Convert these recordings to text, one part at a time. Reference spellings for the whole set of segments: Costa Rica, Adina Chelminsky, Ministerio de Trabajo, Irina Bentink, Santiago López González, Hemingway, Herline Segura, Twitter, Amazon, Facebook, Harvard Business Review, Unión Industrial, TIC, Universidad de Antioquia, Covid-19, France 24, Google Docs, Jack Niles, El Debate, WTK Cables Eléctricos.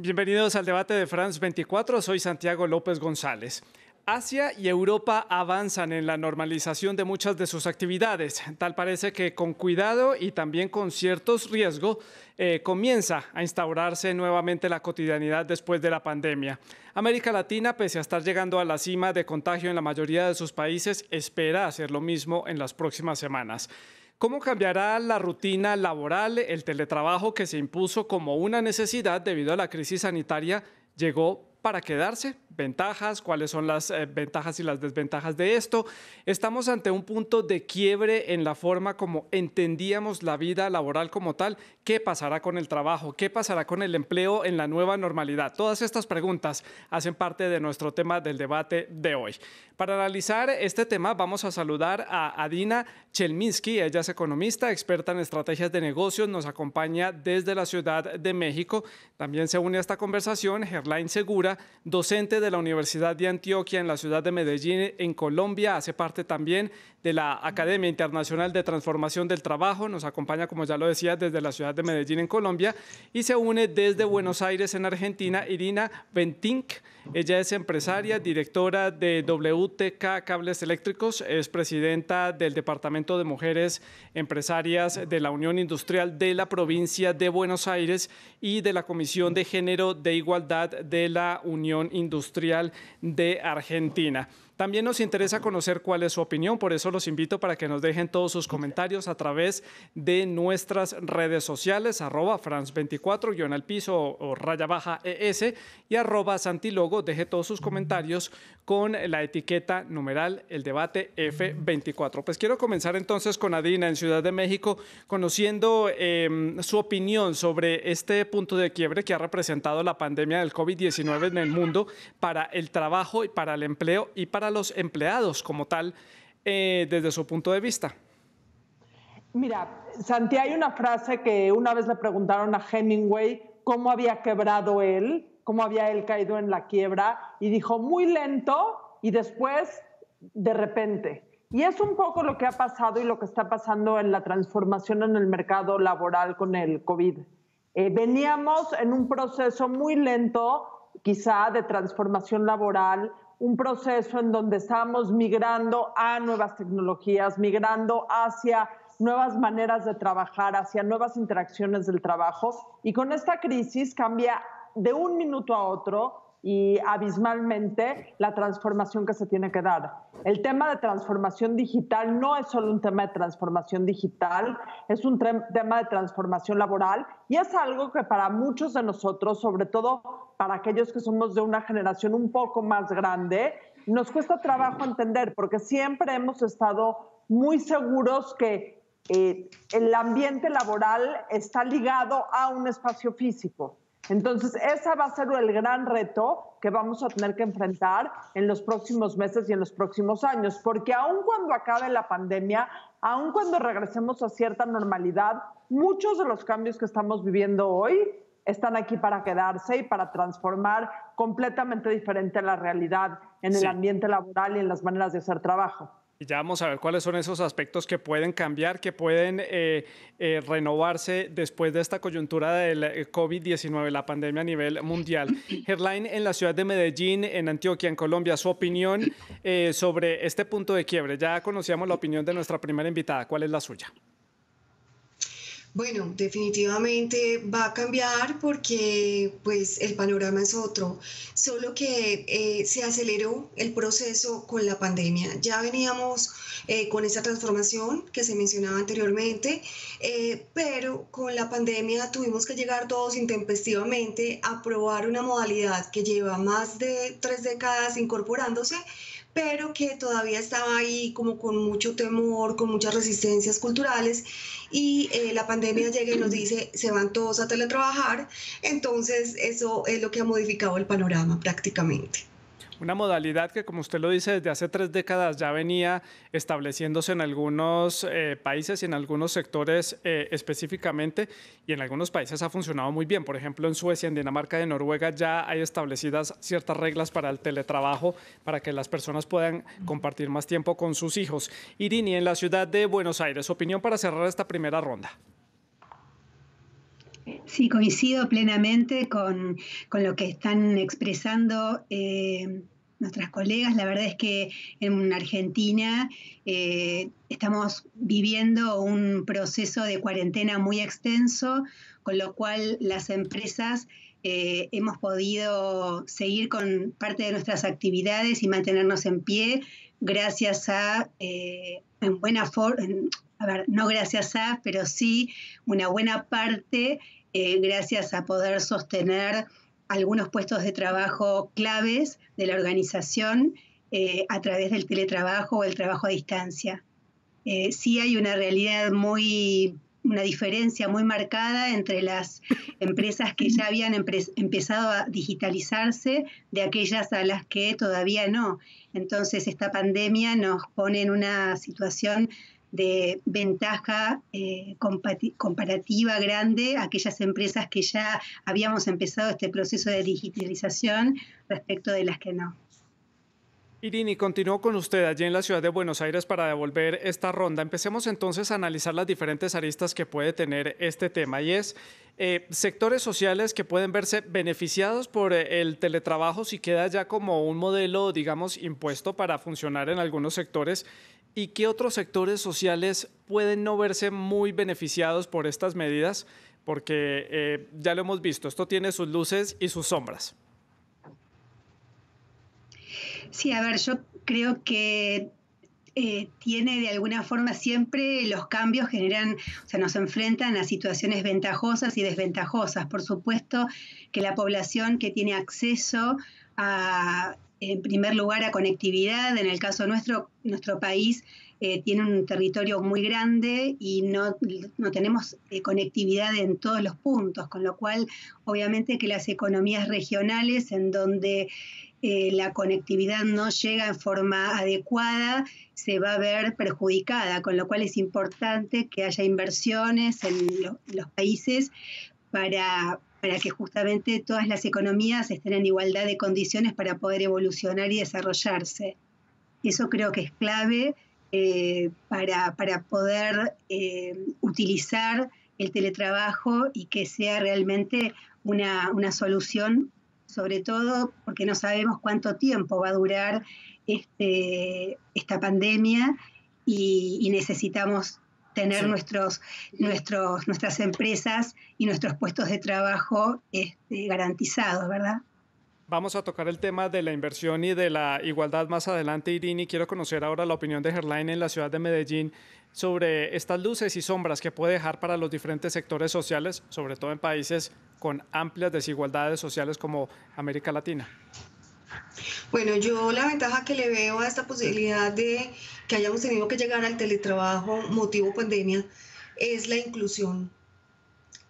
Bienvenidos al debate de France 24, soy Santiago López González. Asia y Europa avanzan en la normalización de muchas de sus actividades. Tal parece que con cuidado y también con ciertos riesgos comienza a instaurarse nuevamente la cotidianidad después de la pandemia. América Latina, pese a estar llegando a la cima de contagio en la mayoría de sus países, espera hacer lo mismo en las próximas semanas. ¿Cómo cambiará la rutina laboral? El teletrabajo, que se impuso como una necesidad debido a la crisis sanitaria, llegó para quedarse. Ventajas, cuáles son las ventajas y las desventajas de esto. Estamos ante un punto de quiebre en la forma como entendíamos la vida laboral como tal. ¿Qué pasará con el trabajo? ¿Qué pasará con el empleo en la nueva normalidad? Todas estas preguntas hacen parte de nuestro tema del debate de hoy. Para analizar este tema vamos a saludar a Adina Chelminsky. Ella es economista, experta en estrategias de negocios, nos acompaña desde la Ciudad de México. También se une a esta conversación Herline Segura, docente de la Universidad de Antioquia en la ciudad de Medellín, en Colombia. Hace parte también de la Academia Internacional de Transformación del Trabajo. Nos acompaña, como ya lo decía, desde la ciudad de Medellín, en Colombia. Y se une desde Buenos Aires, en Argentina, Irina Bentink. Ella es empresaria, directora de WTK Cables Eléctricos, es presidenta del Departamento de Mujeres Empresarias de la Unión Industrial de la provincia de Buenos Aires y de la Comisión de Género de Igualdad de la Unión Industrial de Argentina. También nos interesa conocer cuál es su opinión, por eso los invito para que nos dejen todos sus comentarios a través de nuestras redes sociales, @France24_piso o _ES y @Santilogo. Deje todos sus comentarios con la etiqueta numeral El Debate F24. Pues quiero comenzar entonces con Adina en Ciudad de México, conociendo su opinión sobre este punto de quiebre que ha representado la pandemia del COVID-19 en el mundo para el trabajo y para el empleo y para los empleados como tal, desde su punto de vista. Mira, Santi, hay una frase que una vez le preguntaron a Hemingway cómo había quebrado él, cómo había él caído en la quiebra, y dijo muy lento y después de repente. Y es un poco lo que ha pasado y lo que está pasando en la transformación en el mercado laboral con el COVID. Veníamos en un proceso muy lento, quizá de transformación laboral, un proceso en donde estamos migrando a nuevas tecnologías, migrando hacia nuevas maneras de trabajar, hacia nuevas interacciones del trabajo. Y con esta crisis cambia de un minuto a otro y abismalmente la transformación que se tiene que dar. El tema de transformación digital no es solo un tema de transformación digital, es un tema de transformación laboral y es algo que para muchos de nosotros, sobre todo para aquellos que somos de una generación un poco más grande, nos cuesta trabajo entender, porque siempre hemos estado muy seguros que el ambiente laboral está ligado a un espacio físico. Entonces, ese va a ser el gran reto que vamos a tener que enfrentar en los próximos meses y en los próximos años, porque aun cuando acabe la pandemia, aun cuando regresemos a cierta normalidad, muchos de los cambios que estamos viviendo hoy están aquí para quedarse y para transformar completamente diferente la realidad en el ambiente laboral y en las maneras de hacer trabajo. Y ya vamos a ver cuáles son esos aspectos que pueden cambiar, que pueden renovarse después de esta coyuntura del COVID-19, la pandemia a nivel mundial. Herline, en la ciudad de Medellín, en Antioquia, en Colombia, su opinión sobre este punto de quiebre. Ya conocíamos la opinión de nuestra primera invitada. ¿Cuál es la suya? Bueno, definitivamente va a cambiar porque pues, el panorama es otro, solo que se aceleró el proceso con la pandemia. Ya veníamos con esta transformación que se mencionaba anteriormente, pero con la pandemia tuvimos que llegar todos intempestivamente a probar una modalidad que lleva más de 3 décadas incorporándose, pero que todavía estaba ahí como con mucho temor, con muchas resistencias culturales, y la pandemia llega y nos dice se van todos a teletrabajar, entonces eso es lo que ha modificado el panorama prácticamente. Una modalidad que, como usted lo dice, desde hace 3 décadas ya venía estableciéndose en algunos países y en algunos sectores específicamente, y en algunos países ha funcionado muy bien. Por ejemplo, en Suecia, en Dinamarca y en Noruega ya hay establecidas ciertas reglas para el teletrabajo, para que las personas puedan compartir más tiempo con sus hijos. Irini, en la ciudad de Buenos Aires, opinión para cerrar esta primera ronda. Sí, coincido plenamente con lo que están expresando nuestras colegas. La verdad es que en Argentina estamos viviendo un proceso de cuarentena muy extenso, con lo cual las empresas hemos podido seguir con parte de nuestras actividades y mantenernos en pie gracias a, una buena parte, gracias a poder sostener algunos puestos de trabajo claves de la organización a través del teletrabajo o el trabajo a distancia. Sí hay una realidad una diferencia muy marcada entre las empresas que ya habían empezado a digitalizarse de aquellas a las que todavía no. Entonces, esta pandemia nos pone en una situación de ventaja comparativa grande a aquellas empresas que ya habíamos empezado este proceso de digitalización respecto de las que no. Irina, continúo con usted allí en la ciudad de Buenos Aires para devolver esta ronda. Empecemos entonces a analizar las diferentes aristas que puede tener este tema, y es sectores sociales que pueden verse beneficiados por el teletrabajo si queda ya como un modelo, digamos, impuesto para funcionar en algunos sectores, y qué otros sectores sociales pueden no verse muy beneficiados por estas medidas, porque ya lo hemos visto, esto tiene sus luces y sus sombras. Sí, a ver, yo creo que tiene de alguna forma siempre los cambios generan, o sea, nos enfrentan a situaciones ventajosas y desventajosas. Por supuesto que la población que tiene acceso a, en primer lugar, a conectividad, en el caso nuestro, nuestro país tiene un territorio muy grande y no tenemos conectividad en todos los puntos, con lo cual obviamente que las economías regionales en donde la conectividad no llega en forma adecuada, se va a ver perjudicada, con lo cual es importante que haya inversiones en los países para que justamente todas las economías estén en igualdad de condiciones para poder evolucionar y desarrollarse. Eso creo que es clave para poder utilizar el teletrabajo y que sea realmente una solución, sobre todo porque no sabemos cuánto tiempo va a durar esta pandemia y necesitamos tener nuestras empresas y nuestros puestos de trabajo garantizados, ¿verdad? Vamos a tocar el tema de la inversión y de la igualdad más adelante, Irina, y quiero conocer ahora la opinión de Herline en la ciudad de Medellín sobre estas luces y sombras que puede dejar para los diferentes sectores sociales, sobre todo en países con amplias desigualdades sociales como América Latina. Bueno, yo la ventaja que le veo a esta posibilidad de que hayamos tenido que llegar al teletrabajo motivo pandemia es la inclusión.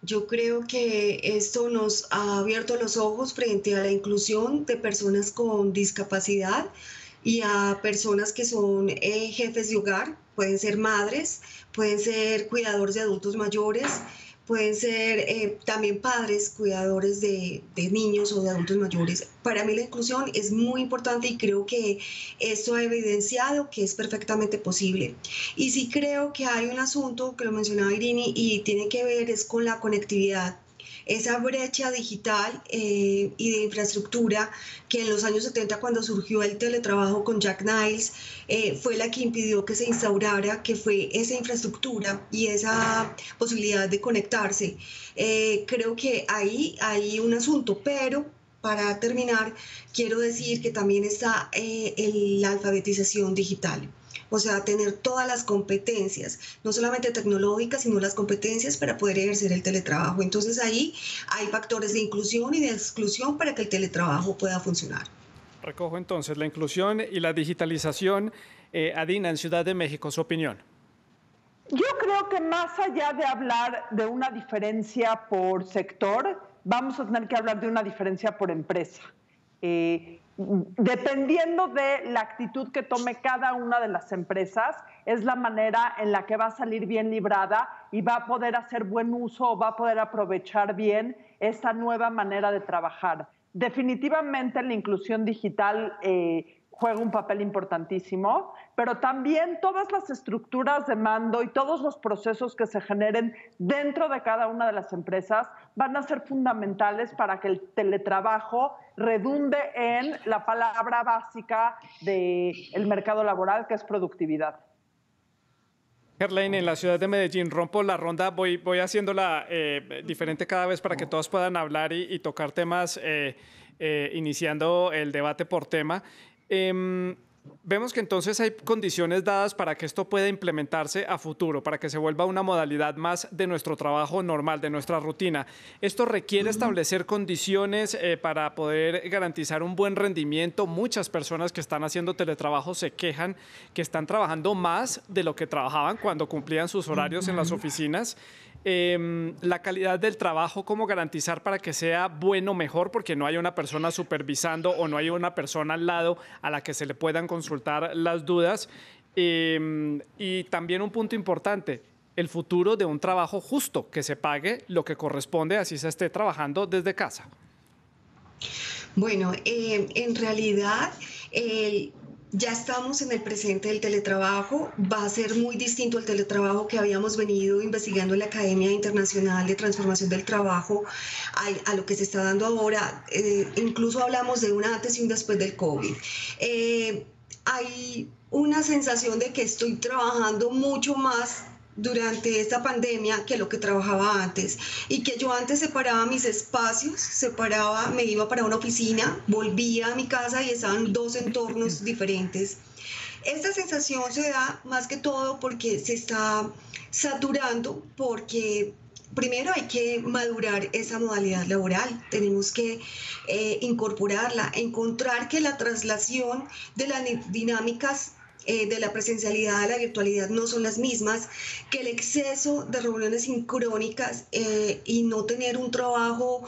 Yo creo que esto nos ha abierto los ojos frente a la inclusión de personas con discapacidad y a personas que son jefes de hogar, pueden ser madres, pueden ser cuidadores de adultos mayores, pueden ser también padres, cuidadores de niños o de adultos mayores. Para mí la inclusión es muy importante y creo que esto ha evidenciado que es perfectamente posible. Y sí creo que hay un asunto que lo mencionaba Irina y tiene que ver es con la conectividad. Esa brecha digital y de infraestructura que en los años 70, cuando surgió el teletrabajo con Jack Niles, fue la que impidió que se instaurara, que fue esa infraestructura y esa posibilidad de conectarse. Creo que ahí hay un asunto, pero para terminar, quiero decir que también está la alfabetización digital. O sea, tener todas las competencias, no solamente tecnológicas, sino las competencias para poder ejercer el teletrabajo. Entonces ahí hay factores de inclusión y de exclusión para que el teletrabajo pueda funcionar. Recojo entonces la inclusión y la digitalización. Adina, en Ciudad de México, su opinión. Yo creo que más allá de hablar de una diferencia por sector, vamos a tener que hablar de una diferencia por empresa. Dependiendo de la actitud que tome cada una de las empresas, es la manera en la que va a salir bien librada y va a poder hacer buen uso o va a poder aprovechar bien esta nueva manera de trabajar. Definitivamente la inclusión digital juega un papel importantísimo, pero también todas las estructuras de mando y todos los procesos que se generen dentro de cada una de las empresas van a ser fundamentales para que el teletrabajo redunde en la palabra básica del mercado laboral, que es productividad. Herline, en la ciudad de Medellín, rompo la ronda, voy haciéndola diferente cada vez para que todos puedan hablar y tocar temas, iniciando el debate por tema. Vemos que entonces hay condiciones dadas para que esto pueda implementarse a futuro, para que se vuelva una modalidad más de nuestro trabajo normal, de nuestra rutina. ¿Esto requiere establecer condiciones para poder garantizar un buen rendimiento? Muchas personas que están haciendo teletrabajo se quejan que están trabajando más de lo que trabajaban cuando cumplían sus horarios en las oficinas. La calidad del trabajo, ¿cómo garantizar para que sea bueno, mejor? Porque no hay una persona supervisando o no hay una persona al lado a la que se le puedan consultar las dudas. Y también un punto importante, el futuro de un trabajo justo, que se pague lo que corresponde, así se esté trabajando desde casa. Bueno, en realidad... ya estamos en el presente del teletrabajo. Va a ser muy distinto al teletrabajo que habíamos venido investigando en la Academia Internacional de Transformación del Trabajo a lo que se está dando ahora. Incluso hablamos de un antes y un después del COVID. Hay una sensación de que estoy trabajando mucho más durante esta pandemia que lo que trabajaba antes, y que yo antes separaba mis espacios, me iba para una oficina, volvía a mi casa y estaban dos entornos diferentes. Esta sensación se da más que todo porque se está saturando, porque primero hay que madurar esa modalidad laboral, tenemos que incorporarla, encontrar que la traslación de las dinámicas de la presencialidad a la virtualidad no son las mismas, que el exceso de reuniones sincrónicas y no tener un trabajo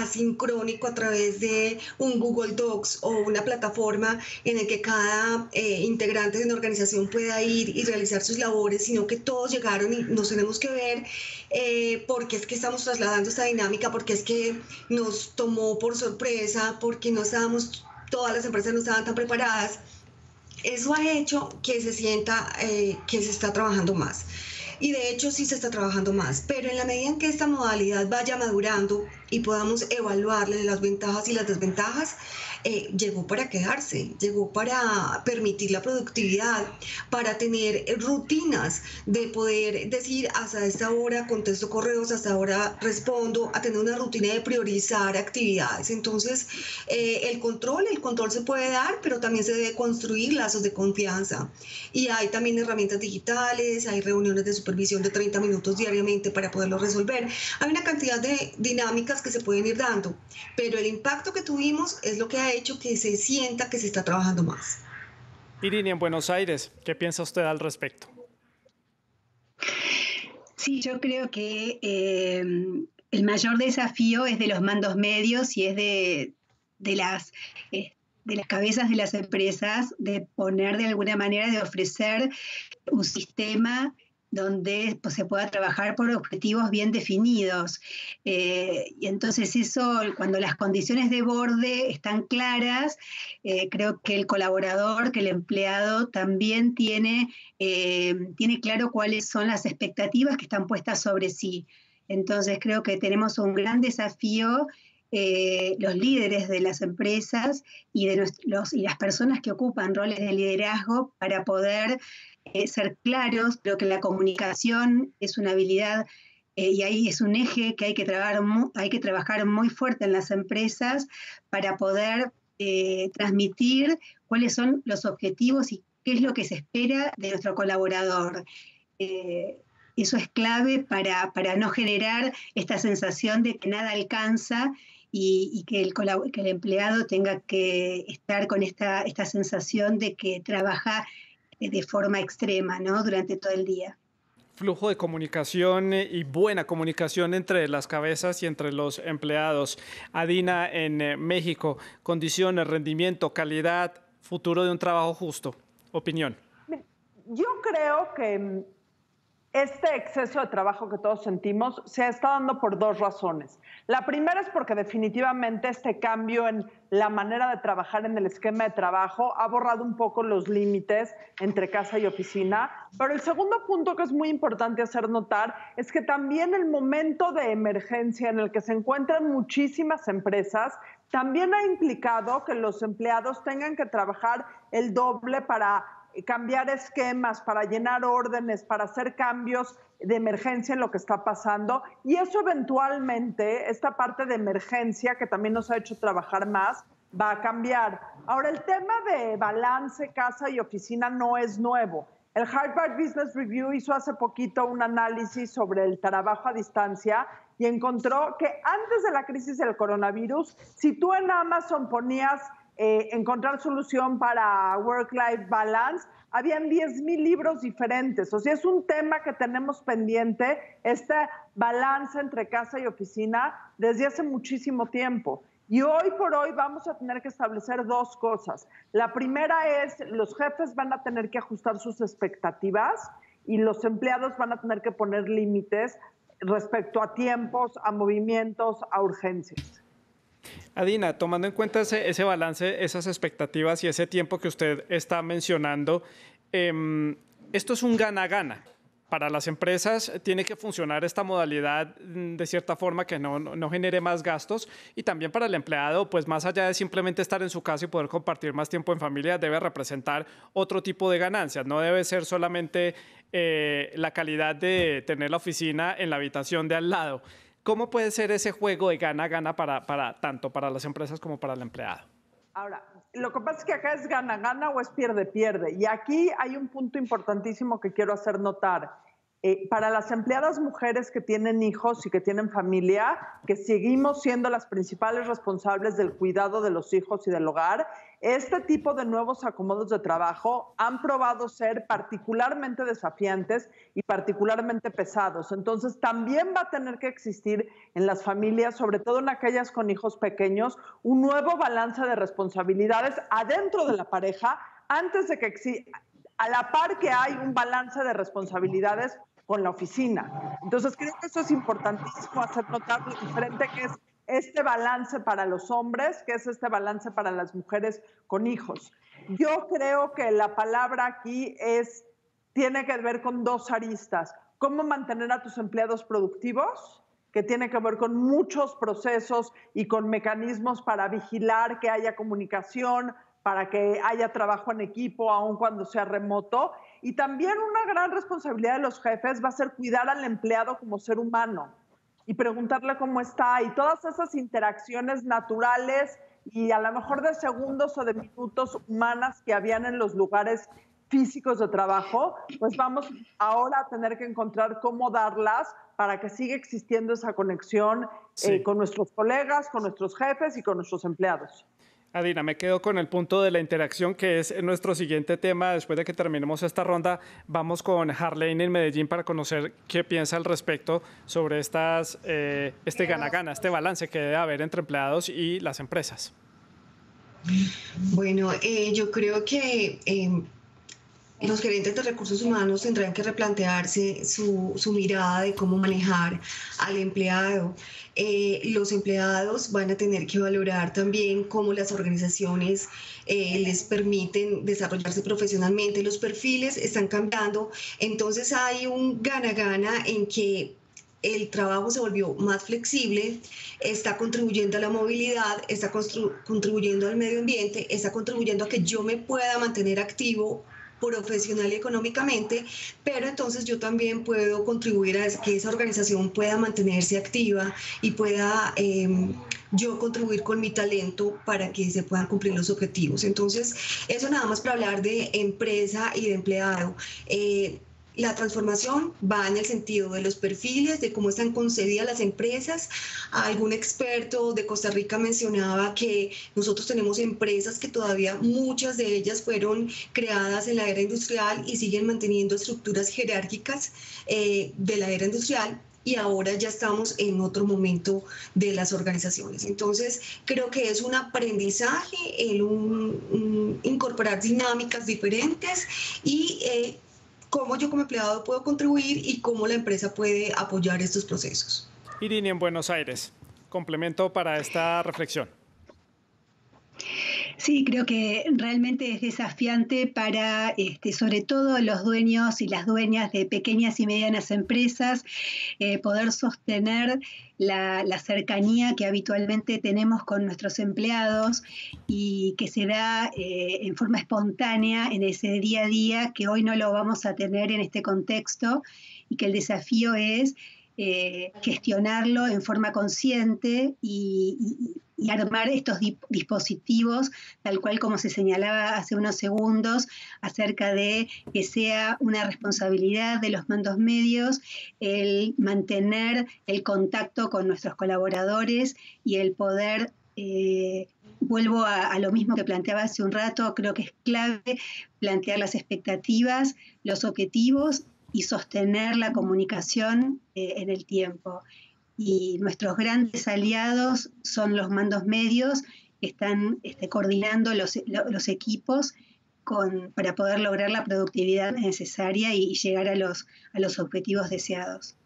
asincrónico a través de un Google Docs o una plataforma en la que cada integrante de una organización pueda ir y realizar sus labores, sino que todos llegaron y nos tenemos que ver porque es que estamos trasladando esta dinámica, porque es que nos tomó por sorpresa, porque no estábamos, todas las empresas no estaban tan preparadas. Eso ha hecho que se sienta que se está trabajando más. Y de hecho sí se está trabajando más, pero en la medida en que esta modalidad vaya madurando y podamos evaluarle las ventajas y las desventajas, llegó para quedarse, llegó para permitir la productividad, para tener rutinas de poder decir hasta esta hora contesto correos, hasta ahora respondo, a tener una rutina de priorizar actividades. Entonces el control se puede dar, pero también se debe construir lazos de confianza. Y hay también herramientas digitales, hay reuniones de supervisión de 30 minutos diariamente para poderlo resolver. Hay una cantidad de dinámicas que se pueden ir dando, pero el impacto que tuvimos es lo que ha hecho que se sienta que se está trabajando más. Irina, en Buenos Aires, ¿qué piensa usted al respecto? Sí, yo creo que el mayor desafío es de los mandos medios y es de las cabezas de las empresas, de poner de alguna manera, de ofrecer un sistema donde pues, se pueda trabajar por objetivos bien definidos. Y entonces eso, cuando las condiciones de borde están claras, creo que el colaborador, que el empleado también tiene claro cuáles son las expectativas que están puestas sobre sí. Entonces creo que tenemos un gran desafío, los líderes de las empresas y las personas que ocupan roles de liderazgo, para poder ser claros. Creo que la comunicación es una habilidad y ahí es un eje que hay que trabajar muy fuerte en las empresas para poder transmitir cuáles son los objetivos y qué es lo que se espera de nuestro colaborador. Eso es clave para no generar esta sensación de que nada alcanza y que el empleado tenga que estar con esta sensación de que trabaja de forma extrema, ¿no?, durante todo el día. Flujo de comunicación y buena comunicación entre las cabezas y entre los empleados. Adina, en México, condiciones, rendimiento, calidad, futuro de un trabajo justo. Opinión. Yo creo que Este exceso de trabajo que todos sentimos se está dando por dos razones. La primera es porque definitivamente este cambio en la manera de trabajar, en el esquema de trabajo, ha borrado un poco los límites entre casa y oficina. Pero el segundo punto que es muy importante hacer notar es que también el momento de emergencia en el que se encuentran muchísimas empresas también ha implicado que los empleados tengan que trabajar el doble para cambiar esquemas, para llenar órdenes, para hacer cambios de emergencia en lo que está pasando. Y eso eventualmente, esta parte de emergencia que también nos ha hecho trabajar más, va a cambiar. Ahora, el tema de balance casa y oficina no es nuevo. El Harvard Business Review hizo hace poquito un análisis sobre el trabajo a distancia y encontró que antes de la crisis del coronavirus, si tú en Amazon ponías encontrar solución para work-life balance, habían 10,000 libros diferentes. O sea, es un tema que tenemos pendiente, este balance entre casa y oficina, desde hace muchísimo tiempo. Y hoy por hoy vamos a tener que establecer dos cosas. La primera es, los jefes van a tener que ajustar sus expectativas y los empleados van a tener que poner límites respecto a tiempos, a movimientos, a urgencias. Adina, tomando en cuenta ese balance, esas expectativas y ese tiempo que usted está mencionando, esto es un gana-gana. Para las empresas tiene que funcionar esta modalidad de cierta forma que no genere más gastos, y también para el empleado, pues más allá de simplemente estar en su casa y poder compartir más tiempo en familia, debe representar otro tipo de ganancias. No debe ser solamente la calidad de tener la oficina en la habitación de al lado. ¿Cómo puede ser ese juego de gana-gana para tanto para las empresas como para el empleado? Ahora, lo que pasa es que acá es gana-gana o es pierde-pierde. Y aquí hay un punto importantísimo que quiero hacer notar. Para las empleadas mujeres que tienen hijos y que tienen familia, que seguimos siendo las principales responsables del cuidado de los hijos y del hogar, este tipo de nuevos acomodos de trabajo han probado ser particularmente desafiantes y particularmente pesados. Entonces, también va a tener que existir en las familias, sobre todo en aquellas con hijos pequeños, un nuevo balance de responsabilidades adentro de la pareja, antes de que a la par que hay un balance de responsabilidades con la oficina. Entonces, creo que eso es importantísimo, hacer notar lo diferente que es este balance para los hombres, que es este balance para las mujeres con hijos. Yo creo que la palabra aquí tiene que ver con dos aristas. ¿Cómo mantener a tus empleados productivos? Que tiene que ver con muchos procesos y con mecanismos para vigilar que haya comunicación, para que haya trabajo en equipo, aun cuando sea remoto. Y también una gran responsabilidad de los jefes va a ser cuidar al empleado como ser humano y preguntarle cómo está, y todas esas interacciones naturales y a lo mejor de segundos o de minutos humanas que habían en los lugares físicos de trabajo, pues vamos ahora a tener que encontrar cómo darlas para que siga existiendo esa conexión con nuestros colegas, con nuestros jefes y con nuestros empleados. Adina, me quedo con el punto de la interacción, que es nuestro siguiente tema. Después de que terminemos esta ronda, vamos con Herline en Medellín para conocer qué piensa al respecto sobre este gana-gana, este balance que debe haber entre empleados y las empresas. Bueno, yo creo que los gerentes de recursos humanos tendrán que replantearse su mirada de cómo manejar al empleado. Los empleados van a tener que valorar también cómo las organizaciones les permiten desarrollarse profesionalmente. Los perfiles están cambiando, entonces hay un gana-gana en que el trabajo se volvió más flexible, está contribuyendo a la movilidad, está contribuyendo al medio ambiente, está contribuyendo a que yo me pueda mantener activo profesional y económicamente, pero entonces yo también puedo contribuir a que esa organización pueda mantenerse activa y pueda yo contribuir con mi talento para que se puedan cumplir los objetivos. Entonces, eso nada más para hablar de empresa y de empleado. La transformación va en el sentido de los perfiles, de cómo están concedidas las empresas. Algún experto de Costa Rica mencionaba que nosotros tenemos empresas que todavía muchas de ellas fueron creadas en la era industrial y siguen manteniendo estructuras jerárquicas de la era industrial, y ahora ya estamos en otro momento de las organizaciones. Entonces, creo que es un aprendizaje, incorporar dinámicas diferentes y cómo yo como empleado puedo contribuir y cómo la empresa puede apoyar estos procesos. Irina, en Buenos Aires, complemento para esta reflexión. Sí, creo que realmente es desafiante para, sobre todo los dueños y las dueñas de pequeñas y medianas empresas, poder sostener la cercanía que habitualmente tenemos con nuestros empleados y que se da en forma espontánea en ese día a día que hoy no lo vamos a tener en este contexto y que el desafío es gestionarlo en forma consciente y armar estos dispositivos, tal cual como se señalaba hace unos segundos, acerca de que sea una responsabilidad de los mandos medios el mantener el contacto con nuestros colaboradores y el poder, vuelvo a lo mismo que planteaba hace un rato, creo que es clave plantear las expectativas, los objetivos y sostener la comunicación en el tiempo. Y nuestros grandes aliados son los mandos medios que están coordinando los equipos para poder lograr la productividad necesaria y llegar a los objetivos deseados.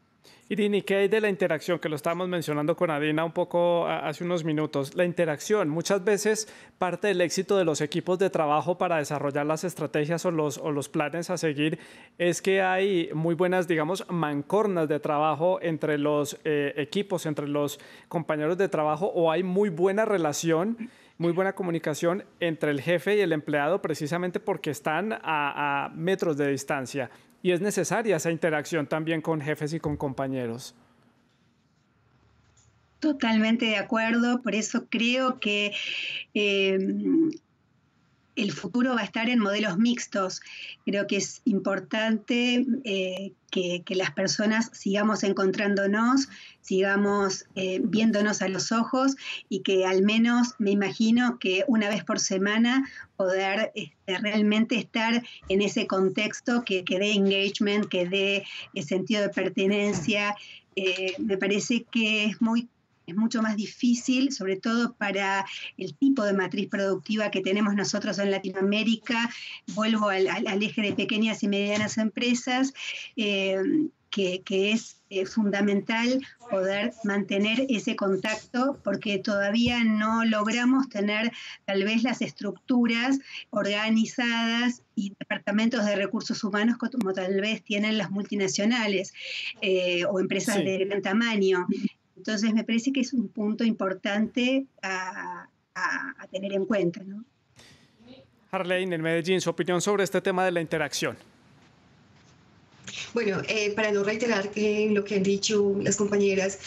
Irina, ¿qué hay de la interacción? Que lo estábamos mencionando con Adina un poco hace unos minutos. La interacción, muchas veces parte del éxito de los equipos de trabajo para desarrollar las estrategias o los planes a seguir es que hay muy buenas, digamos, mancornas de trabajo entre los equipos, entre los compañeros de trabajo, o hay muy buena relación, muy buena comunicación entre el jefe y el empleado, precisamente porque están a metros de distancia. Y es necesaria esa interacción también con jefes y con compañeros. Totalmente de acuerdo, por eso creo que el futuro va a estar en modelos mixtos. Creo que es importante que las personas sigamos encontrándonos, sigamos viéndonos a los ojos y que al menos me imagino que una vez por semana poder realmente estar en ese contexto que dé engagement, que dé sentido de pertenencia. Me parece que es mucho más difícil, sobre todo para el tipo de matriz productiva que tenemos nosotros en Latinoamérica. Vuelvo al eje de pequeñas y medianas empresas, que es fundamental poder mantener ese contacto porque todavía no logramos tener tal vez las estructuras organizadas y departamentos de recursos humanos como tal vez tienen las multinacionales o empresas [S2] Sí. [S1] De gran tamaño. Entonces, me parece que es un punto importante a tener en cuenta, ¿no? Herline, en Medellín, su opinión sobre este tema de la interacción. Bueno, para no reiterar lo que han dicho las compañeras,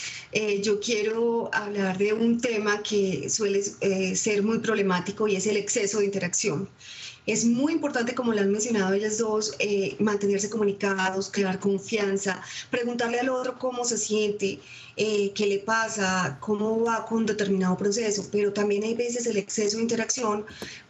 yo quiero hablar de un tema que suele ser muy problemático y es el exceso de interacción. Es muy importante, como lo han mencionado ellas dos, mantenerse comunicados, crear confianza, preguntarle al otro cómo se siente, qué le pasa, cómo va con determinado proceso, pero también hay veces el exceso de interacción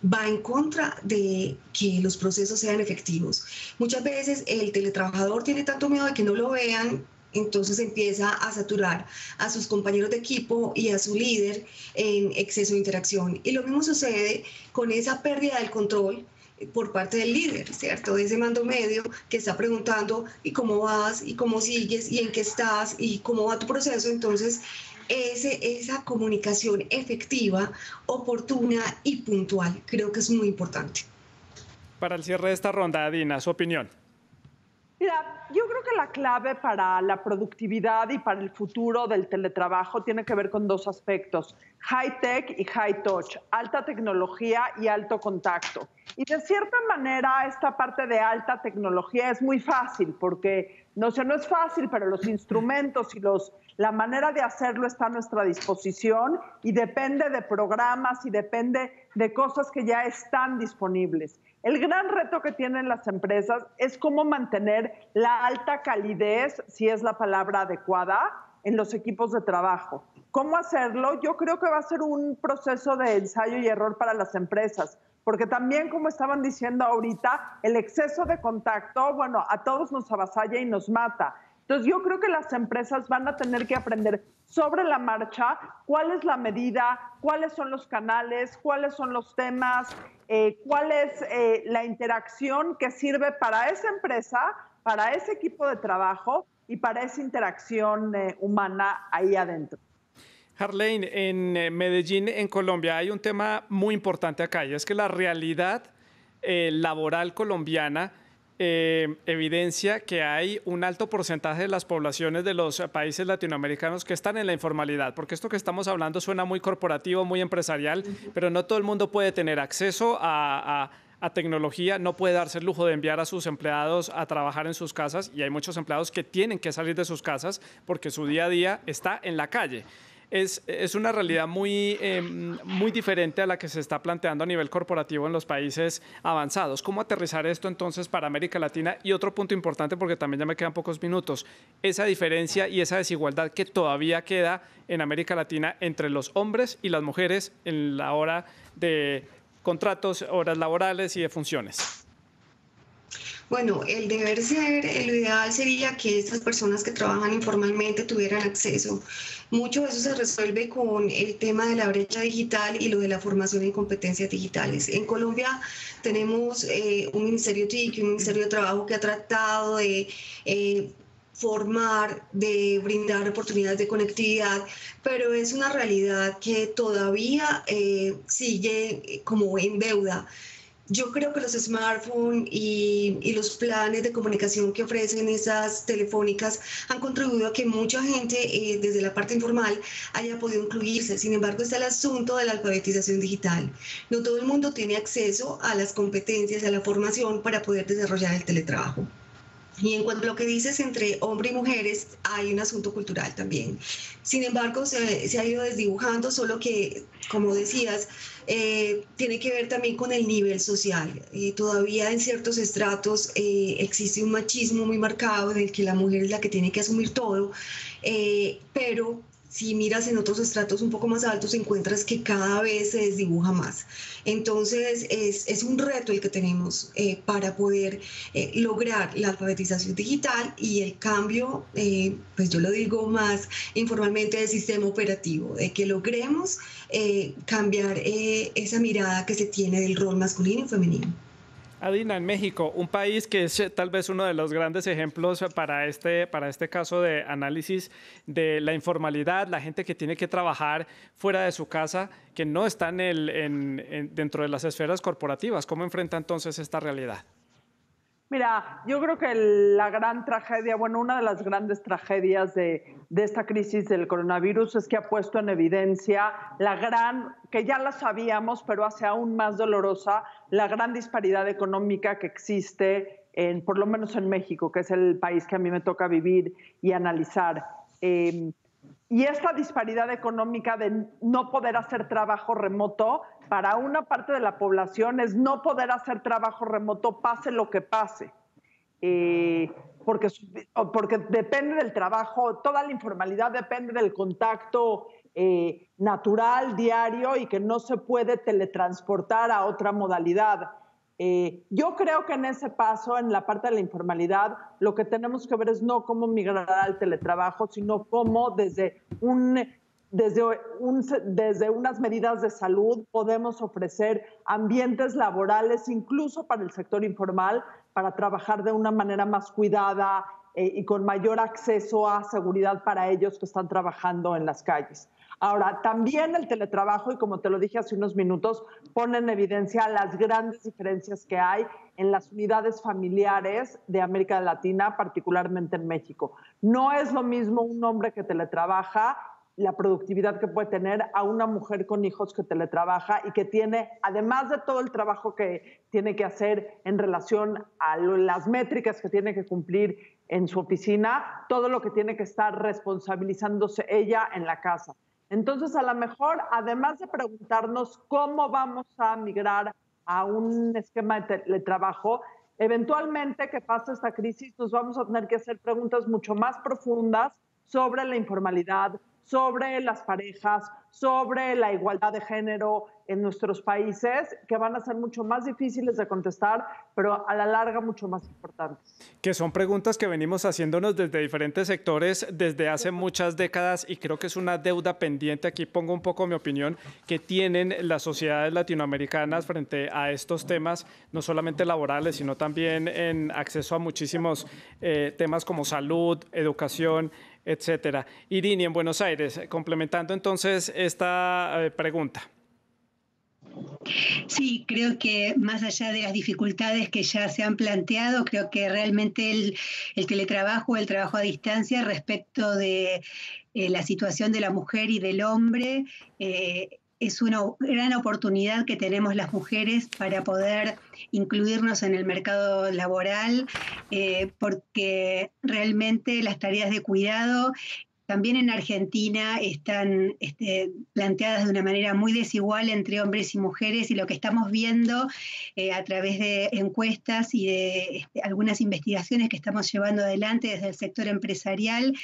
va en contra de que los procesos sean efectivos. Muchas veces el teletrabajador tiene tanto miedo de que no lo vean, entonces empieza a saturar a sus compañeros de equipo y a su líder en exceso de interacción. Y lo mismo sucede con esa pérdida del control por parte del líder, ¿cierto? De ese mando medio que está preguntando ¿y cómo vas? ¿Y cómo sigues? ¿Y en qué estás? ¿Y cómo va tu proceso? Entonces, esa comunicación efectiva, oportuna y puntual creo que es muy importante. Para el cierre de esta ronda, Adina, su opinión. Mira, yo creo que la clave para la productividad y para el futuro del teletrabajo tiene que ver con dos aspectos, high-tech y high-touch, alta tecnología y alto contacto. Y de cierta manera esta parte de alta tecnología es muy fácil porque no es fácil, pero los instrumentos y la manera de hacerlo está a nuestra disposición y depende de programas y depende de cosas que ya están disponibles. El gran reto que tienen las empresas es cómo mantener la alta calidez, si es la palabra adecuada, en los equipos de trabajo. ¿Cómo hacerlo? Yo creo que va a ser un proceso de ensayo y error para las empresas, porque también, como estaban diciendo ahorita, el exceso de contacto, bueno, a todos nos avasalla y nos mata. Entonces yo creo que las empresas van a tener que aprender sobre la marcha cuál es la medida, cuáles son los canales, cuáles son los temas, cuál es la interacción que sirve para esa empresa, para ese equipo de trabajo y para esa interacción humana ahí adentro. Herline, en Medellín, en Colombia, hay un tema muy importante acá y es que la realidad laboral colombiana evidencia que hay un alto porcentaje de las poblaciones de los países latinoamericanos que están en la informalidad, porque esto que estamos hablando suena muy corporativo, muy empresarial, pero no todo el mundo puede tener acceso a tecnología, no puede darse el lujo de enviar a sus empleados a trabajar en sus casas y hay muchos empleados que tienen que salir de sus casas porque su día a día está en la calle. Es una realidad muy diferente a la que se está planteando a nivel corporativo en los países avanzados. ¿Cómo aterrizar esto entonces para América Latina? Y otro punto importante, porque también ya me quedan pocos minutos, esa diferencia y esa desigualdad que todavía queda en América Latina entre los hombres y las mujeres en la hora de contratos, horas laborales y de funciones. Bueno, el deber ser, el ideal sería que estas personas que trabajan informalmente tuvieran acceso. Mucho de eso se resuelve con el tema de la brecha digital y lo de la formación en competencias digitales. En Colombia tenemos un Ministerio TIC, un Ministerio de Trabajo que ha tratado de formar, de brindar oportunidades de conectividad, pero es una realidad que todavía sigue como en deuda. Yo creo que los smartphones y los planes de comunicación que ofrecen esas telefónicas han contribuido a que mucha gente desde la parte informal haya podido incluirse. Sin embargo, está el asunto de la alfabetización digital. No todo el mundo tiene acceso a las competencias, a la formación para poder desarrollar el teletrabajo. Y en cuanto a lo que dices entre hombres y mujeres, hay un asunto cultural también. Sin embargo, se ha ido desdibujando, solo que, como decías, tiene que ver también con el nivel social. Todavía en ciertos estratos existe un machismo muy marcado en el que la mujer es la que tiene que asumir todo, pero si miras en otros estratos un poco más altos, encuentras que cada vez se desdibuja más. Entonces, es un reto el que tenemos para poder lograr la alfabetización digital y el cambio, pues yo lo digo más informalmente, del sistema operativo, de que logremos cambiar esa mirada que se tiene del rol masculino y femenino. Adina, en México, un país que es tal vez uno de los grandes ejemplos para este caso de análisis de la informalidad, la gente que tiene que trabajar fuera de su casa, que no está dentro de las esferas corporativas. ¿Cómo enfrenta entonces esta realidad? Mira, yo creo que la gran tragedia, bueno, una de las grandes tragedias de esta crisis del coronavirus es que ha puesto en evidencia que ya la sabíamos, pero hace aún más dolorosa, la gran disparidad económica que existe, por lo menos en México, que es el país que a mí me toca vivir y analizar. Y esta disparidad económica de no poder hacer trabajo remoto, para una parte de la población es no poder hacer trabajo remoto, pase lo que pase, porque depende del trabajo, toda la informalidad depende del contacto natural, diario, y que no se puede teletransportar a otra modalidad. Yo creo que en ese paso, en la parte de la informalidad, lo que tenemos que ver es no cómo migrar al teletrabajo, sino cómo desde unas medidas de salud podemos ofrecer ambientes laborales, incluso para el sector informal, para trabajar de una manera más cuidada y con mayor acceso a seguridad para ellos que están trabajando en las calles. Ahora, también el teletrabajo, y como te lo dije hace unos minutos, pone en evidencia las grandes diferencias que hay en las unidades familiares de América Latina, particularmente en México. No es lo mismo un hombre que teletrabaja, la productividad que puede tener, a una mujer con hijos que teletrabaja y que tiene, además de todo el trabajo que tiene que hacer en relación a las métricas que tiene que cumplir en su oficina, todo lo que tiene que estar responsabilizándose ella en la casa. Entonces, a lo mejor, además de preguntarnos cómo vamos a migrar a un esquema de teletrabajo, eventualmente que pase esta crisis nos vamos a tener que hacer preguntas mucho más profundas sobre la informalidad, sobre las parejas, sobre la igualdad de género en nuestros países, que van a ser mucho más difíciles de contestar, pero a la larga mucho más importantes. Que son preguntas que venimos haciéndonos desde diferentes sectores desde hace muchas décadas, y creo que es una deuda pendiente, aquí pongo un poco mi opinión, que tienen las sociedades latinoamericanas frente a estos temas, no solamente laborales, sino también en acceso a muchísimos temas como salud, educación, etcétera. Irina, en Buenos Aires, complementando entonces esta pregunta. Sí, creo que más allá de las dificultades que ya se han planteado, creo que realmente el teletrabajo, el trabajo a distancia respecto de la situación de la mujer y del hombre es una gran oportunidad que tenemos las mujeres para poder incluirnos en el mercado laboral, porque realmente las tareas de cuidado también en Argentina están planteadas de una manera muy desigual entre hombres y mujeres, y lo que estamos viendo a través de encuestas y de algunas investigaciones que estamos llevando adelante desde el sector empresarial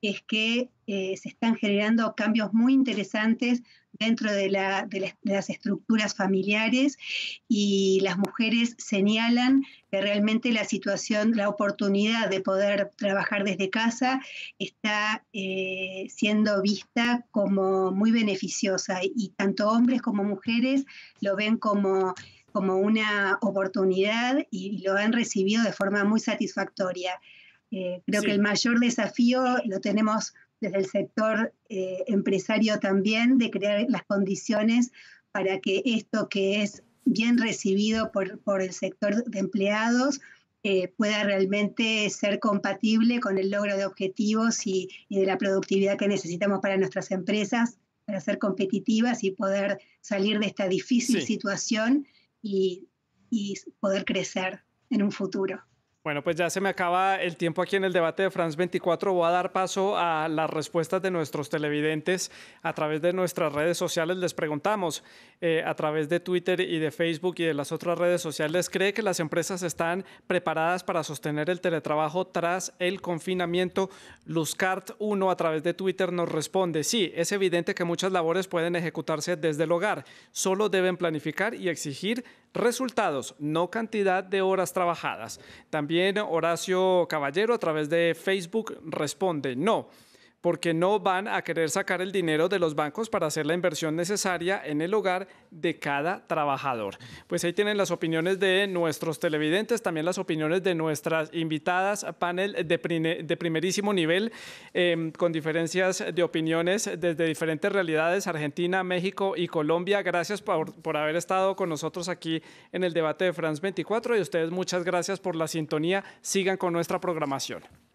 es que se están generando cambios muy interesantes dentro de las estructuras familiares, y las mujeres señalan que realmente la situación, la oportunidad de poder trabajar desde casa está siendo vista como muy beneficiosa, y tanto hombres como mujeres lo ven como una oportunidad y lo han recibido de forma muy satisfactoria. Creo [S2] Sí. [S1] Que el mayor desafío lo tenemos desde el sector empresario también, de crear las condiciones para que esto que es bien recibido por el sector de empleados pueda realmente ser compatible con el logro de objetivos y de la productividad que necesitamos para nuestras empresas, para ser competitivas y poder salir de esta difícil situación y poder crecer en un futuro. Bueno, pues ya se me acaba el tiempo aquí en el debate de France 24. Voy a dar paso a las respuestas de nuestros televidentes a través de nuestras redes sociales. Les preguntamos a través de Twitter y de Facebook y de las otras redes sociales, ¿cree que las empresas están preparadas para sostener el teletrabajo tras el confinamiento? Luzcart1 a través de Twitter nos responde, sí, es evidente que muchas labores pueden ejecutarse desde el hogar, solo deben planificar y exigir resultados, no cantidad de horas trabajadas. También Horacio Caballero a través de Facebook responde, no, porque no van a querer sacar el dinero de los bancos para hacer la inversión necesaria en el hogar de cada trabajador. Pues ahí tienen las opiniones de nuestros televidentes, también las opiniones de nuestras invitadas, panel de primerísimo nivel, con diferencias de opiniones desde diferentes realidades, Argentina, México y Colombia. Gracias por haber estado con nosotros aquí en el debate de France 24, y ustedes muchas gracias por la sintonía. Sigan con nuestra programación.